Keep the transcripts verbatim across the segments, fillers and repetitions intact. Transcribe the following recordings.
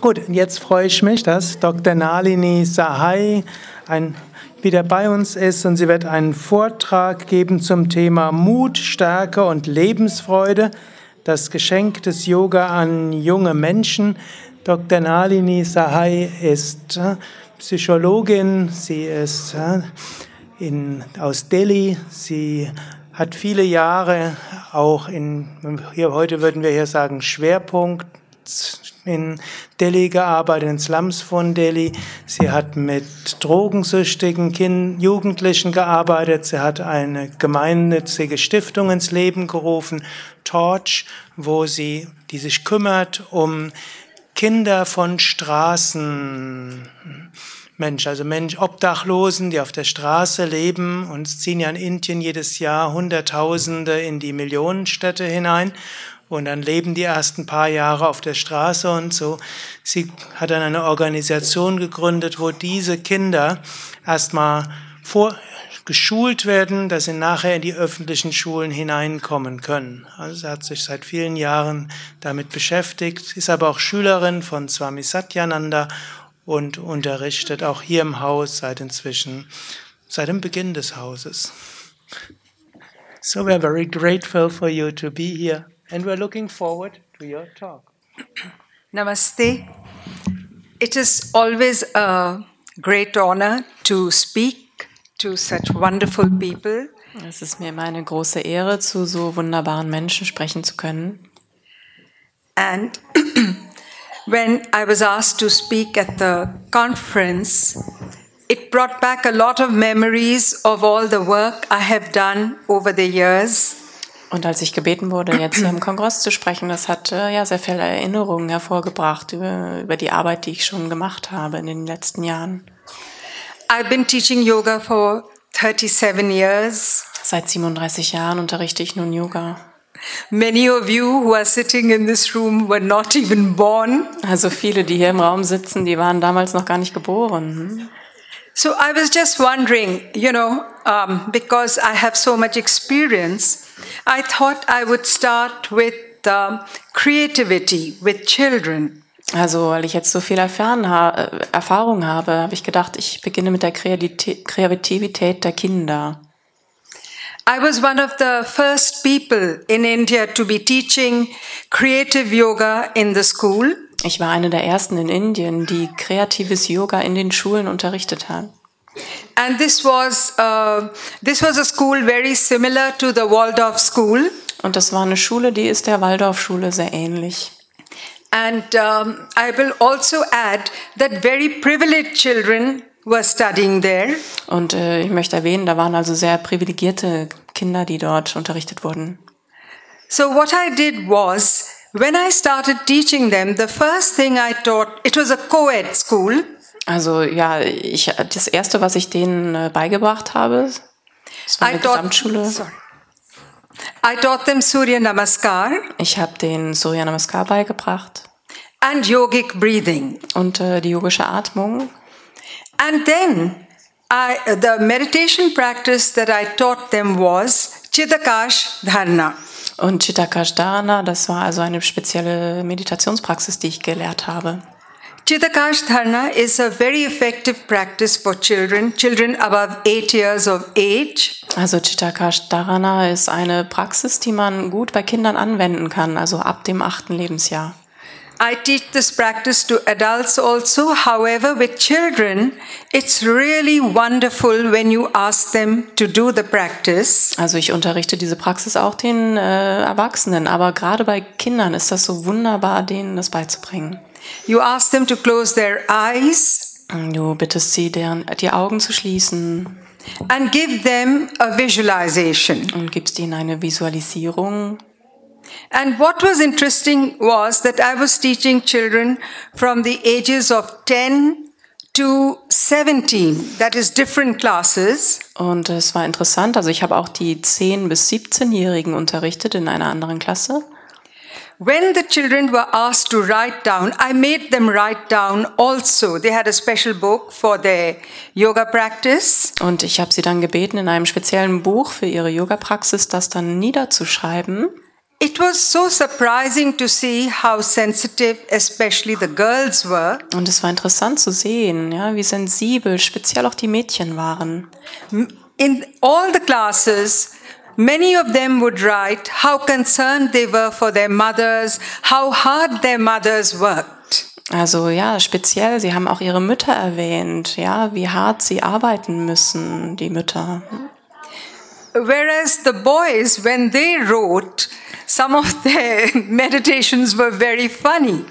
Gut, und jetzt freue ich mich, dass Doktor Nalini Sahay ein, wieder bei uns ist und sie wird einen Vortrag geben zum Thema Mut, Stärke und Lebensfreude, das Geschenk des Yoga an junge Menschen. Doktor Nalini Sahay ist Psychologin, sie ist in, aus Delhi, sie hat viele Jahre auch in, hier, heute würden wir hier sagen, Schwerpunkt, in Delhi gearbeitet, in Slums von Delhi. Sie hat mit drogensüchtigen Kindern, Jugendlichen gearbeitet. Sie hat eine gemeinnützige Stiftung ins Leben gerufen, Torch, wo sie, die sich kümmert um Kinder von Straßenmensch, also Mensch, Obdachlosen, die auf der Straße leben. Und ziehen ja in Indien jedes Jahr Hunderttausende in die Millionenstädte hinein. Und dann leben die ersten paar Jahre auf der Straße und so. Sie hat dann eine Organisation gegründet, wo diese Kinder erstmal geschult werden, dass sie nachher in die öffentlichen Schulen hineinkommen können. Also sie hat sich seit vielen Jahren damit beschäftigt, ist aber auch Schülerin von Swami Satyananda und unterrichtet auch hier im Haus seit inzwischen, seit dem Beginn des Hauses. So we are very grateful for you to be here. And we're looking forward to your talk. Namaste. It is always a great honor to speak to such wonderful people. Es ist mir immer eine große Ehre, zu so wunderbaren Menschen sprechen zu können. And when I was asked to speak at the conference, it brought back a lot of memories of all the work I have done over the years. Und als ich gebeten wurde, jetzt hier im Kongress zu sprechen, das hat äh, ja sehr viele Erinnerungen hervorgebracht über, über die Arbeit, die ich schon gemacht habe in den letzten Jahren. I've been teaching yoga for thirty-seven years. Seit siebenunddreißig Jahren unterrichte ich nun Yoga. Many of you who are sitting in this room were not even born. Also viele, die hier im Raum sitzen, die waren damals noch gar nicht geboren. Hm? So I was just wondering, you know, um, because I have so much experience, I thought I would start with uh, creativity with children. Also, weil ich jetzt so viel erfahren ha Erfahrung habe, habe ich gedacht, ich beginne mit der Kreativität, Kreativität der Kinder. I was one of the first people in India to be teaching creative yoga in the school. Ich war eine der ersten in Indien, die kreatives Yoga in den Schulen unterrichtet hat. And this was uh, this was a school very similar to the Waldorf-Schule. Und das war eine Schule, die ist der Waldorf-Schule sehr ähnlich. And um, I will also add that very privileged children were studying there. Und äh, ich möchte erwähnen, da waren also sehr privilegierte Kinder, die dort unterrichtet wurden. So what I did was, when I started teaching them, the first thing I taught, it was a co-ed school. Also ja, ich, das Erste, was ich denen äh, beigebracht habe, ist eine Gesamtschule. Sorry. I taught them Surya Namaskar. Ich habe denen Surya Namaskar beigebracht. And yogic breathing. Und äh, die yogische Atmung. And then I, the meditation practice that I taught them was Chidakasha Dharana. Und Chidakasha Dharana, das war also eine spezielle Meditationspraxis, die ich gelehrt habe. Chidakasha Dharana is a very effective practice for children, children above eight years of age. Also Chidakasha Dharana ist eine Praxis, die man gut bei Kindern anwenden kann, also ab dem achten Lebensjahr. I teach this practice to adults also. However, with children, it's really wonderful when you ask them to do the practice. Also ich unterrichte diese Praxis auch den äh, Erwachsenen, aber gerade bei Kindern ist das so wunderbar, denen das beizubringen. You ask them to close their eyes. Du bittest sie, deren, die Augen zu schließen. And give them a visualization. Und gibst ihnen eine Visualisierung. And what was interesting was that I was teaching children from the ages of ten to seventeen, that is different classes. Und es war interessant, also ich habe auch die zehn bis siebzehnjährigen unterrichtet in einer anderen Klasse. When the children were asked to write down, I made them write down also. They had a special book for their yoga practice. Und ich habe sie dann gebeten, in einem speziellen Buch für ihre Yoga Praxis das dann niederzuschreiben. It was so surprising to see how sensitive, especially the girls were. Und es war interessant zu sehen, ja, wie sensibel speziell auch die Mädchen waren. In all the classes, many of them would write how concerned they were for their mothers, how hard their mothers worked. Also ja, speziell, sie haben auch ihre Mütter erwähnt, ja, wie hart sie arbeiten müssen, die Mütter. Whereas the boys, when they wrote, some of their meditations were very funny.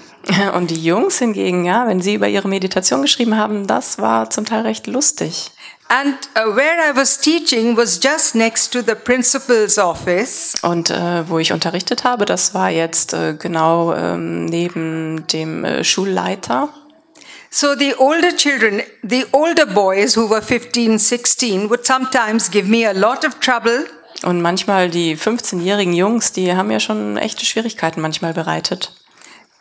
Und die Jungs hingegen, ja, wenn sie über ihre Meditation geschrieben haben, das war zum Teil recht lustig. And uh, where I was teaching was just next to the principal's office. Und äh, wo ich unterrichtet habe, das war jetzt äh, genau ähm, neben dem äh, Schulleiter. So the older children, the older boys who were fifteen, sixteen would sometimes give me a lot of trouble. Und manchmal die fünfzehnjährigen Jungs, die haben ja schon echte Schwierigkeiten manchmal bereitet.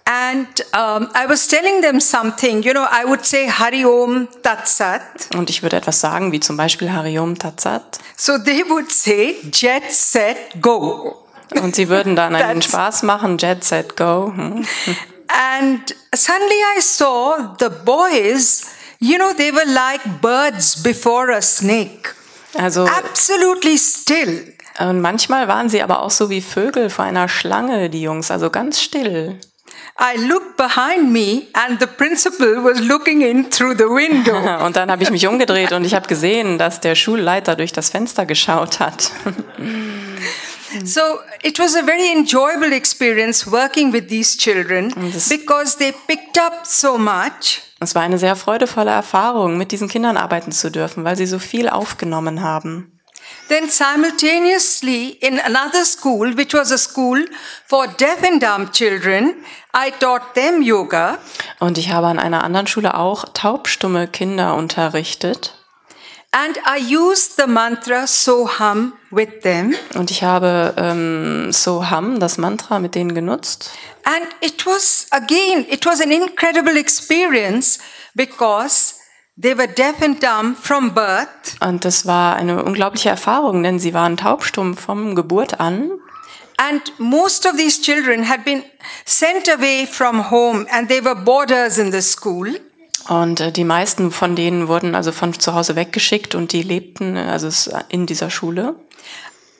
And um, I was telling them something, you know, I would say Hari Om Tat Sat. Und ich würde etwas sagen, wie zum Beispiel Hari Om Tat Sat. So they would say Jet Set Go. Und sie würden dann einen Spaß machen, Jet Set Go. Hm. And suddenly I saw the boys, you know, they were like birds before a snake. Also, absolutely still. Und manchmal waren sie aber auch so wie Vögel vor einer Schlange, die Jungs, also ganz still. I looked behind me and the principal was looking in through the window. Und dann habe ich mich umgedreht und ich habe gesehen, dass der Schulleiter durch das Fenster geschaut hat. So it was a very enjoyable experience working with these children because they picked up so much. Es war eine sehr freudevolle Erfahrung, mit diesen Kindern arbeiten zu dürfen, weil sie so viel aufgenommen haben. Then simultaneously in another school, which was a school for deaf and dumb children, I taught them yoga. Und ich habe an einer anderen Schule auch taubstumme Kinder unterrichtet. And I used the mantra Soham with them. Und ich habe ähm, Soham, das Mantra, mit denen genutzt. And it was again, it was an incredible experience because they were deaf and dumb from birth. Und das war eine unglaubliche Erfahrung, denn sie waren taubstumm vom Geburt an. And most of these children had been sent away from home and they were boarders in the school. Und die meisten von denen wurden also von zu Hause weggeschickt und die lebten also in dieser Schule.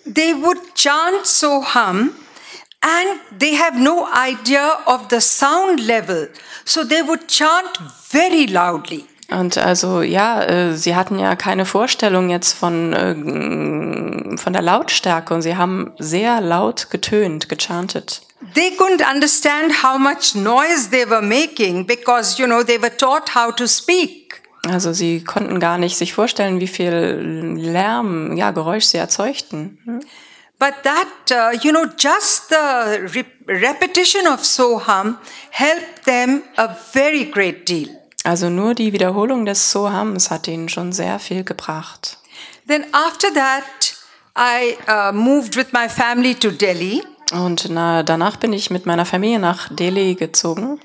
They would chant Soham and they have no idea of the sound level, so they would chant very loudly. Und also ja, äh, sie hatten ja keine Vorstellung jetzt von äh, von der Lautstärke und sie haben sehr laut getönt, gechantet. They couldn't understand how much noise they were making because, you know, they were taught how to speak. Also sie konnten gar nicht sich vorstellen, wie viel Lärm, ja, Geräusch sie erzeugten. Hm? But that, uh, you know, just the re repetition of Soham helped them a very great deal. Also nur die Wiederholung des Sohams hat ihnen schon sehr viel gebracht. Then after that, I uh, moved with my family to Delhi. Und na, danach bin ich mit meiner Familie nach Delhi gezogen.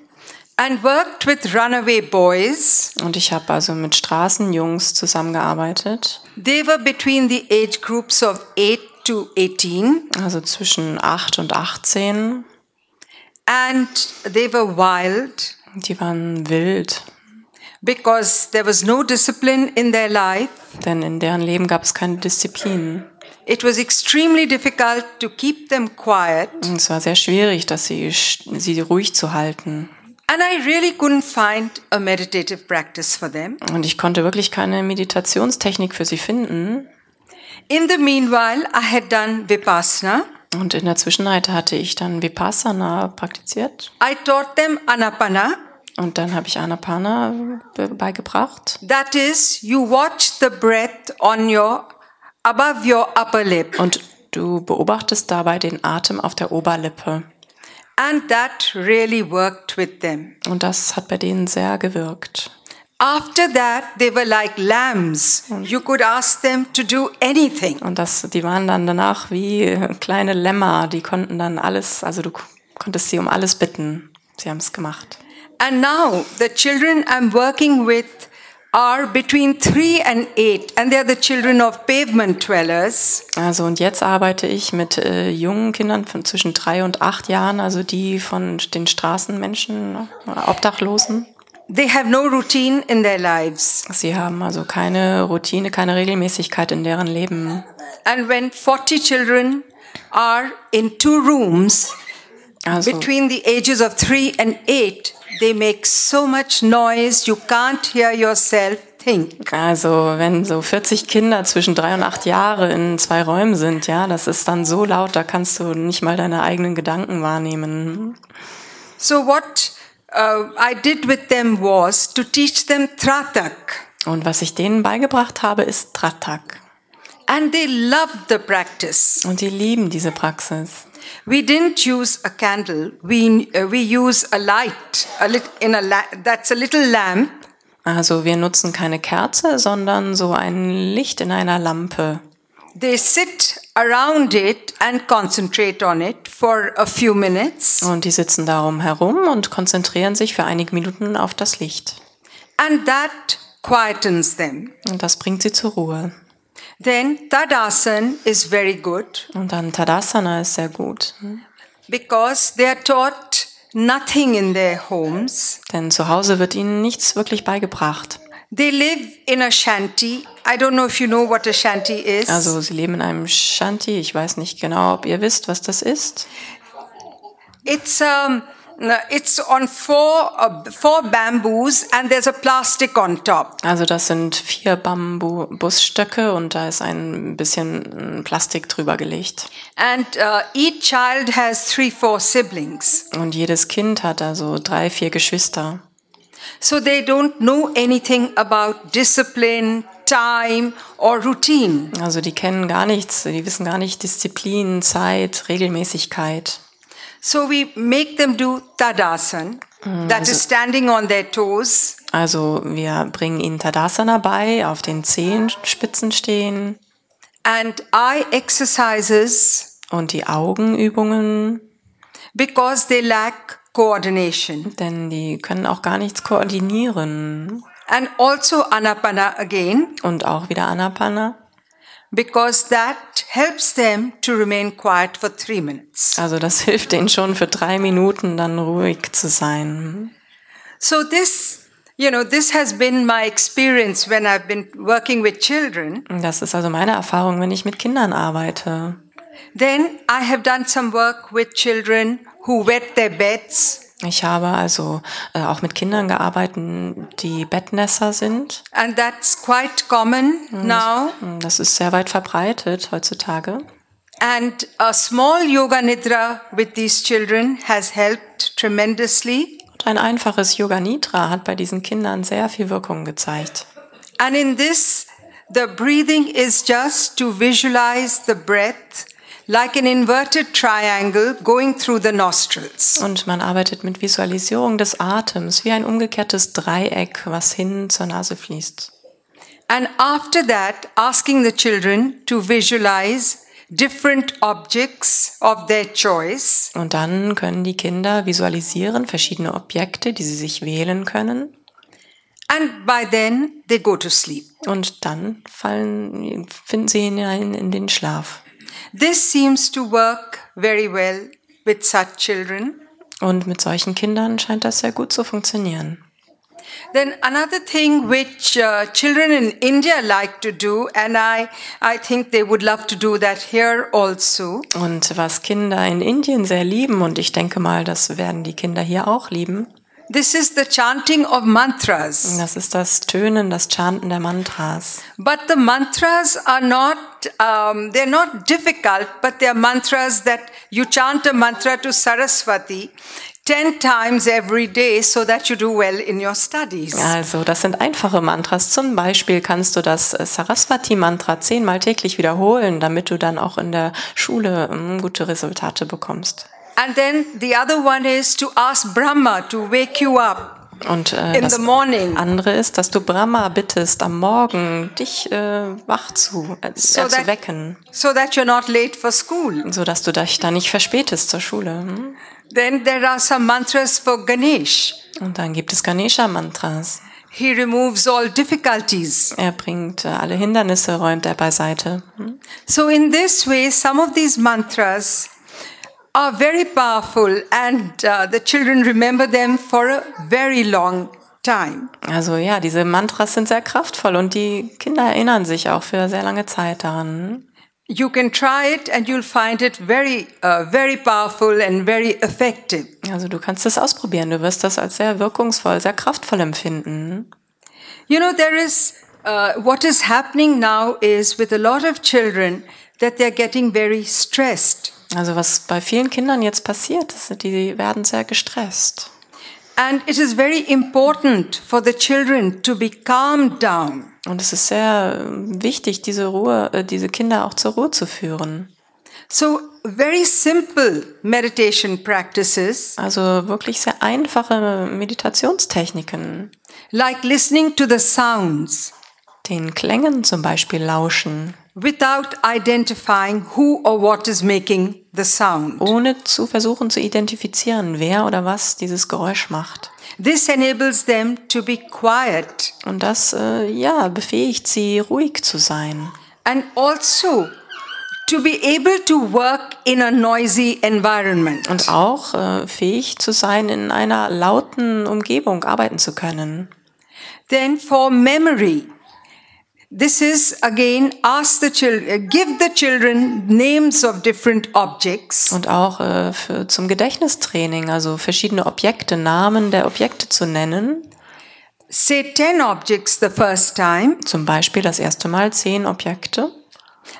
And worked with runaway boys. Und ich habe also mit Straßenjungs zusammengearbeitet. They were between the age groups of eight to eighteen. Also zwischen acht und achtzehn. And they were wild. Die waren wild. Because there was no discipline in their life. Denn in deren Leben gab es keine Disziplin. It was extremely difficult to keep them quiet. Es war sehr schwierig, dass sie sie ruhig zu halten. And I really couldn't find a meditative practice for them. Und ich konnte wirklich keine Meditationstechnik für sie finden. In the meanwhile, I had done Vipassana. Und in der Zwischenzeit hatte ich dann Vipassana praktiziert. I taught them Anapana. Und dann habe ich Anapana beigebracht. That is, you watch the breath on your above your upper lip. Und du beobachtest dabei den Atem auf der Oberlippe. And that really worked with them. Und das hat bei denen sehr gewirkt. After that, they were like lambs. You could ask them to do anything. Und das, die waren dann danach wie kleine Lämmer. Die konnten dann alles, also du konntest sie um alles bitten. Sie haben es gemacht. And now the children I'm working with are between three and eight, and they are the children of pavement dwellers. Also und jetzt arbeite ich mit äh, jungen Kindern von zwischen drei und acht Jahren, also die von den Straßenmenschen oder Obdachlosen. They have no routine in their lives. Sie haben also keine Routine, keine Regelmäßigkeit in deren Leben. And when forty children are in two rooms, also between the ages of three and eight, they make so much noise you can't hear yourself think. Also wenn so vierzig Kinder zwischen drei und acht Jahre in zwei Räumen sind, ja, das ist dann so laut, da kannst du nicht mal deine eigenen Gedanken wahrnehmen. So what Uh, I did with them was to teach them Tratak. Und was ich denen beigebracht habe, ist Tratak. And they loved the practice. Und die lieben diese Praxis. We didn't use a candle. We uh, we use a light. A lit, in a la that's a little lamp. Also wir nutzen keine Kerze, sondern so ein Licht in einer Lampe. They sit around it and concentrate on it for a few minutes. Und die sitzen darum herum und konzentrieren sich für einige Minuten auf das Licht. And that quietens them. Und das bringt sie zur Ruhe. Then Tadasana is very good. Und dann Tadasana ist sehr gut. Because they are taught nothing in their homes. Denn zu Hause wird ihnen nichts wirklich beigebracht. They live in a shanty. I don't know if you know what a shanty is. Also sie leben in einem Shanty. Ich weiß nicht genau, ob ihr wisst, was das ist. It's um, it's on four uh, four bamboos and there's a plastic on top. Also das sind vier Bambusstöcke und da ist ein bisschen Plastik drüber gelegt. And uh, each child has three four siblings. Und jedes Kind hat also drei vier Geschwister. So they don't know anything about discipline, time or routine. Also die kennen gar nichts, die wissen gar nicht Disziplin, Zeit, Regelmäßigkeit. So we make them do Tadasana, that also, is standing on their toes. Also wir bringen ihnen Tadasana bei, auf den Zehenspitzen stehen. And eye exercises. Und die Augenübungen. Because they lack coordination. Denn die können auch gar nichts koordinieren. And also Anapana again. Und auch wieder Anapana. Because that helps them to remain quiet for three minutes. Also das hilft denen schon für drei Minuten dann ruhig zu sein. So this, you know, this has been my experience when I've been working with children. Das ist also meine Erfahrung, wenn ich mit Kindern arbeite. Then I have done some work with children who wet their beds. Ich habe also äh, auch mit Kindern gearbeitet, die Bettnässer sind. And that's quite common now. Das, das ist sehr weit verbreitet heutzutage. And a small Yoga Nidra with these children has helped tremendously. Und ein einfaches Yoga Nidra hat bei diesen Kindern sehr viel Wirkung gezeigt. And in this, the breathing is just to visualize the breath. Like an inverted triangle going through the nostrils. Und man arbeitet mit Visualisierung des Atems wie ein umgekehrtes Dreieck, was hin zur Nase fließt. And after that, asking the children to visualize different objects of their choice. Und dann können die Kinder visualisieren verschiedene Objekte, die sie sich wählen können. And by then they go to sleep. Und dann fallen, finden sie hinein in den Schlaf. This seems to work very well with such children. Und mit solchen Kindern scheint das sehr gut zu funktionieren. Then another thing which uh, children in India like to do, and I I think they would love to do that here also. Und was Kinder in Indien sehr lieben, und ich denke mal, das werden die Kinder hier auch lieben. This is the chanting of mantras. Das ist das Tönen, das Chanten der Mantras. But the mantras are not, um, they're not difficult, but they're mantras that you chant a mantra to Saraswati ten times every day, so that you do well in your studies. Also, das sind einfache Mantras. Zum Beispiel kannst du das Saraswati-Mantra zehnmal täglich wiederholen, damit du dann auch in der Schule um, gute Resultate bekommst. And then the other one is to ask Brahma to wake you up und, äh, in das the morning. Andere ist, dass du Brahma bittest am Morgen dich äh, wach zu, äh, so äh, that, zu wecken, so that you're not late for school. So dass du dich da nicht verspätest zur Schule. Hm? Then there are some mantras for Ganesh. Und dann gibt es Ganesha Mantras. He removes all difficulties. Er bringt alle Hindernisse, räumt er beiseite. So in this way, some of these mantras are very powerful, and uh, the children remember them for a very long time. Also ja, diese Mantras sind sehr kraftvoll und die Kinder erinnern sich auch für sehr lange Zeit daran. You can try it and you'll find it very, uh, very powerful and very effective. Also du kannst das ausprobieren. Du wirst das als sehr wirkungsvoll, sehr kraftvoll empfinden. You know, there is uh, what is happening now is with a lot of children that they're getting very stressed. Also was bei vielen Kindern jetzt passiert, ist, die werden sehr gestresst. And it is very important for the children to be calmed down. Und es ist sehr wichtig, diese Ruhe, diese Kinder auch zur Ruhe zu führen. So very simple meditation practices. Also wirklich sehr einfache Meditationstechniken. Like listening to the sounds. Den Klängen zum Beispiel lauschen. Without identifying who or what is making the sound. Ohne zu versuchen zu identifizieren, wer oder was dieses Geräusch macht. This enables them to be quiet. Und das äh, ja, befähigt sie, ruhig zu sein. And also to be able to work in a noisy environment. Und auch äh, fähig zu sein, in einer lauten Umgebung arbeiten zu können. Then for memory. This is again ask the children, give the children names of different objects. Und auch äh, für, zum Gedächtnistraining, also verschiedene Objekte, Namen der Objekte zu nennen. Say ten objects the first time. Zum Beispiel das erste Mal zehn Objekte.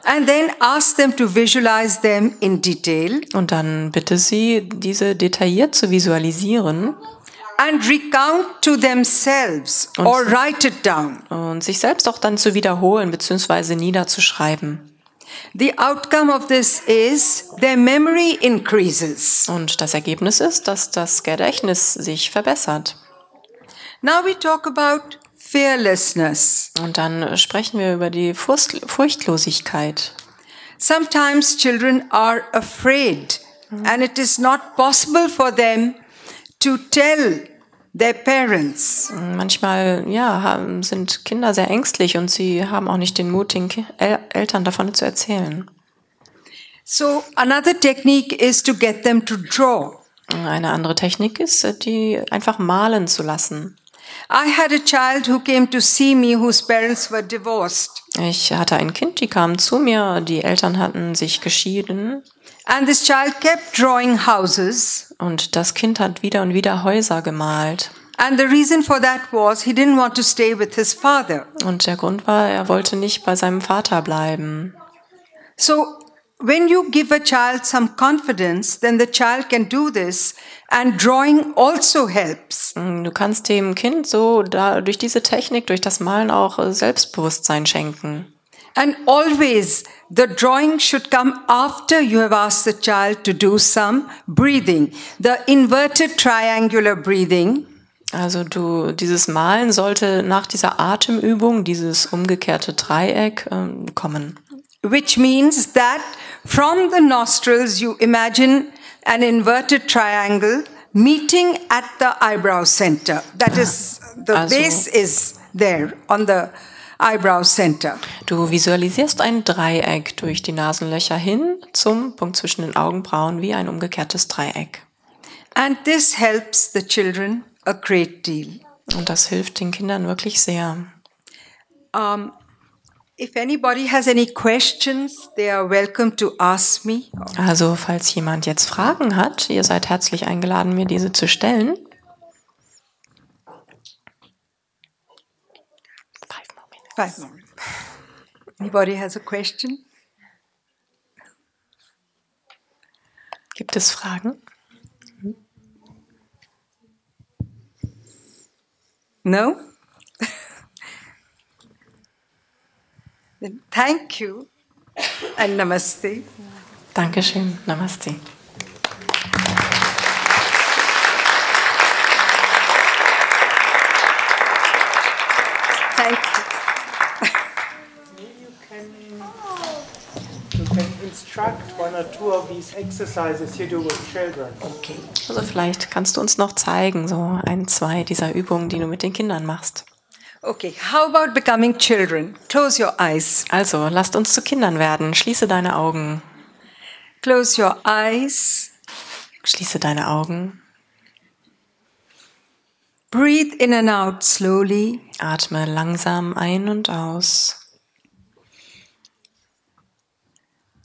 And then ask them to visualize them in detail. Und dann bitte sie, diese detailliert zu visualisieren. And recount to themselves or write it down. Und sich selbst auch dann zu wiederholen bzw. niederzuschreiben. The outcome of this is their memory increases. Und das Ergebnis ist, dass das Gedächtnis sich verbessert. Now we talk about fearlessness. Und dann sprechen wir über die Furchtlosigkeit. Sometimes children are afraid, and it is not possible for them to tell their parents. Manchmal ja, haben, sind Kinder sehr ängstlich und sie haben auch nicht den Mut, den Ki- El- Eltern davon zu erzählen. So another technique is to get them to draw. Eine andere Technik ist, die einfach malen zu lassen. I had a child who came to see me whose parents were divorced. Ich hatte ein Kind, die kam zu mir, die Eltern hatten sich geschieden. And this child kept drawing houses. Und das Kind hat wieder und wieder Häuser gemalt. And the reason for that was he didn't want to stay with his father. Und der Grund war, er wollte nicht bei seinem Vater bleiben. So when you give a child some confidence, then the child can do this, and drawing also helps. Du kannst dem Kind so da, durch diese Technik, durch das Malen auch Selbstbewusstsein schenken. And always the drawing should come after you have asked the child to do some breathing, the inverted triangular breathing. Also du, dieses Malen sollte nach dieser Atemübung, dieses umgekehrte Dreieck, äh, kommen. Which means that from the nostrils you imagine an inverted triangle meeting at the eyebrow center. That is, the also, base is there on the eyebrow center. Du visualisierst ein Dreieck durch die Nasenlöcher hin zum Punkt zwischen den Augenbrauen wie ein umgekehrtes Dreieck. And this helps the children a great deal. Und das hilft den Kindern wirklich sehr. Um, If anybody has any questions, they are welcome to ask me. Also, falls jemand jetzt Fragen hat, ihr seid herzlich eingeladen, mir diese zu stellen. Five more minutes. Five more minutes. Anybody has a question? Gibt es Fragen? No? Thank you and Namaste. Dankeschön, Namaste. Thank you. You can, you can instruct one or two of these exercises you do with children. Okay. Also vielleicht kannst du uns noch zeigen, so ein, zwei dieser Übungen, die du mit den Kindern machst. Okay, how about becoming children? Close your eyes. Also, lasst uns zu Kindern werden. Schließe deine Augen. Close your eyes. Schließe deine Augen. Breathe in and out slowly. Atme langsam ein und aus.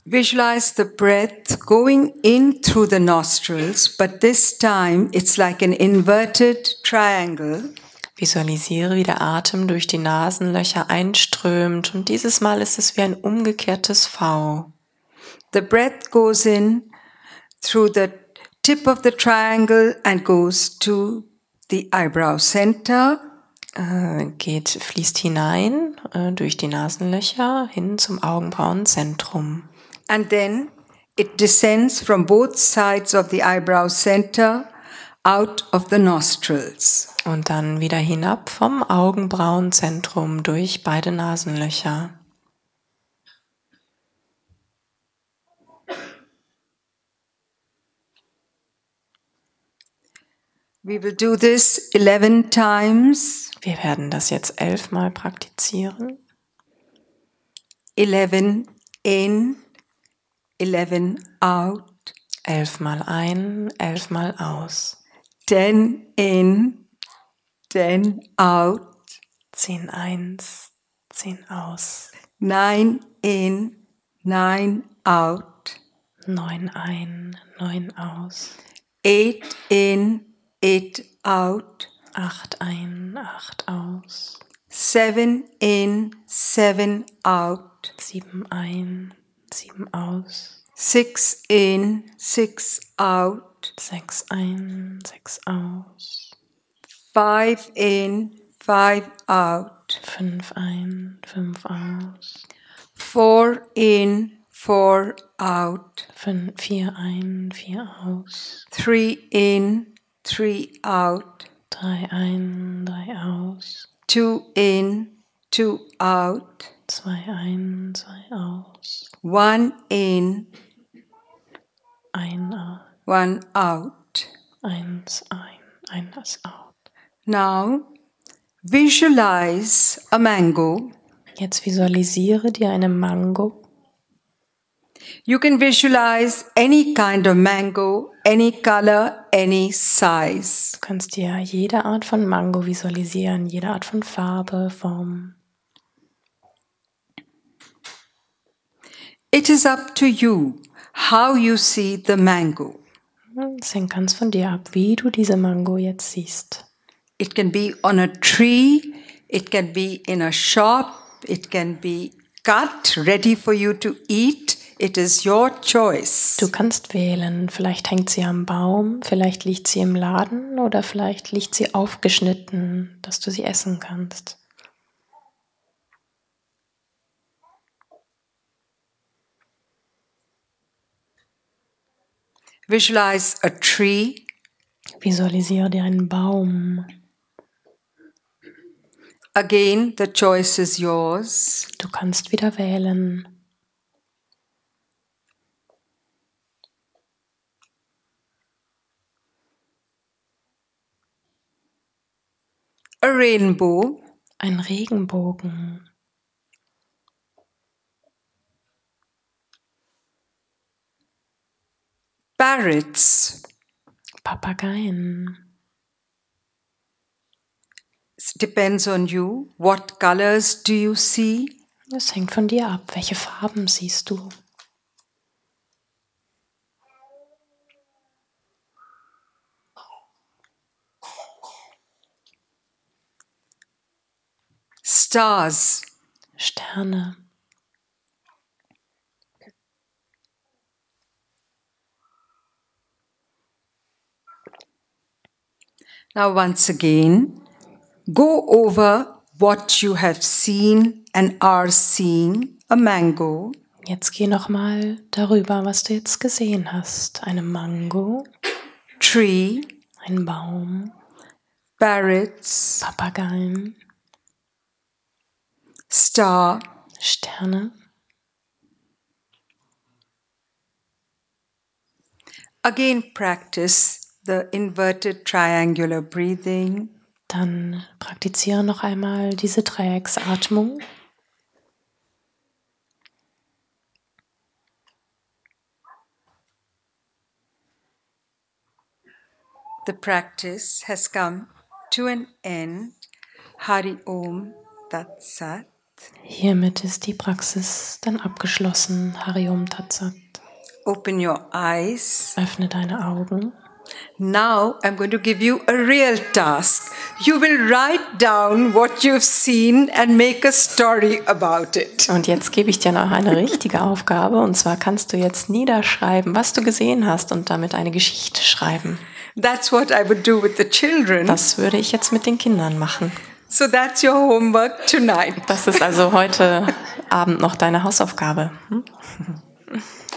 Visualize the breath going in through the nostrils, but this time it's like an inverted triangle. Visualisiere, wie der Atem durch die Nasenlöcher einströmt, und dieses Mal ist es wie ein umgekehrtes V. The breath goes in through the tip of the triangle and goes to the eyebrow center. Geht, fließt hinein durch die Nasenlöcher hin zum Augenbrauenzentrum. And then it descends from both sides of the eyebrow center out of the nostrils. Und dann wieder hinab vom Augenbrauenzentrum durch beide Nasenlöcher. We will do this eleven times. Wir werden das jetzt elfmal praktizieren. Eleven in. Eleven out. Elfmal ein, elfmal aus. Ten in, ten out. Zehn eins, zehn aus. Nine in, nine out. Neun ein, neun aus. Eight in, eight out. Acht ein, acht aus. Seven in, seven out. Sieben ein. Sieben aus. Six in, six out. Sechs ein, sechs aus. Five in, five out. Fünf ein, fünf aus. Four in, four out. Fün- vier ein, vier aus. Three in, three out. Drei ein, drei aus. Two in, two out. Zwei ein, zwei aus. One in, ein out. One out. Eins ein, eins out. Now visualize a mango. Jetzt visualisiere dir eine Mango. You can visualize any kind of mango, any color, any size. Du kannst dir jede Art von Mango visualisieren, jede Art von Farbe, Form. It is up to you how you see the mango. Es hängt ganz von dir ab, wie du diese Mango jetzt siehst. It can be on a tree, it can be in a shop, it can be cut, ready for you to eat. It is your choice. Du kannst wählen. Vielleicht hängt sie am Baum, vielleicht liegt sie im Laden oder vielleicht liegt sie aufgeschnitten, dass du sie essen kannst. Visualize a tree. Visualisiere dir einen Baum. Again, the choice is yours. Du kannst wieder wählen. A rainbow. Ein Regenbogen. Parrots. Papageien. It depends on you. What colors do you see? Es hängt von dir ab. Welche Farben siehst du? Stars. Sterne. Now once again, go over what you have seen and are seeing, a mango. Jetzt geh nochmal darüber, was du jetzt gesehen hast. Eine Mango. Tree. Ein Baum. Parrots. Papageien. Star. Sterne. Again practice the inverted triangular breathing. Dann praktiziere noch einmal diese Dreiecksatmung. The practice has come to an end. Hari Om Tat Sat. Hiermit ist die Praxis dann abgeschlossen. Hari Om Tat Sat. Open your eyes. Öffne deine Augen. Now I'm going to give you a real task. You will write down what you've seen and make a story about it. Und jetzt gebe ich dir noch eine richtige Aufgabe, und zwar kannst du jetzt niederschreiben, was du gesehen hast, und damit eine Geschichte schreiben. That's what I would do with the children. Das würde ich jetzt mit den Kindern machen. So that's your homework tonight. Das ist also heute Abend noch deine Hausaufgabe. Hm?